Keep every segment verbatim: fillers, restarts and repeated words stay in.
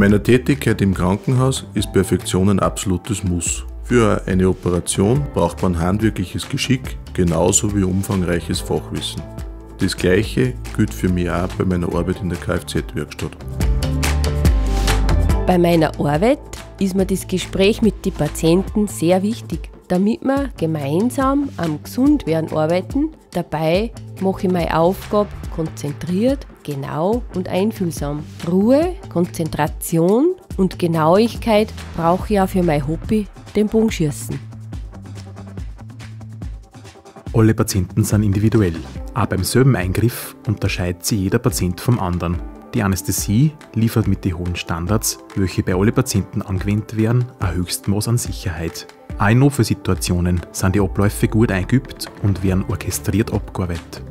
meiner Tätigkeit im Krankenhaus ist Perfektion ein absolutes Muss. Für eine Operation braucht man handwerkliches Geschick, genauso wie umfangreiches Fachwissen. Das Gleiche gilt für mich auch bei meiner Arbeit in der Kfz-Werkstatt. Bei meiner Arbeit ist mir das Gespräch mit den Patienten sehr wichtig, damit wir gemeinsam am Gesundwerden arbeiten. Dabei mache ich meine Aufgabe konzentriert, genau und einfühlsam. Ruhe, Konzentration und Genauigkeit brauche ich auch für mein Hobby, den Bogenschießen. Alle Patienten sind individuell. Auch beim selben Eingriff unterscheidet sich jeder Patient vom anderen. Die Anästhesie liefert mit den hohen Standards, welche bei allen Patienten angewendet werden, ein Höchstmaß an Sicherheit. Auch in Notfallsituationen sind die Abläufe gut eingeübt und werden orchestriert abgearbeitet.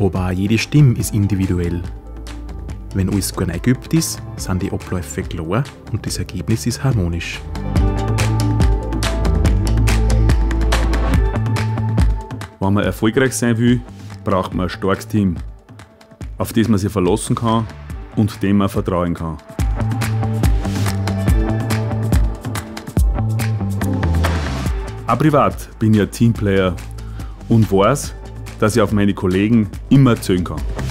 Aber auch jede Stimme ist individuell. Wenn alles gut eingeübt ist, sind die Abläufe klar und das Ergebnis ist harmonisch. Wenn man erfolgreich sein will, braucht man ein starkes Team, auf das man sich verlassen kann und dem man vertrauen kann. Auch privat bin ich ein Teamplayer und weiß, dass ich auf meine Kollegen immer zählen kann.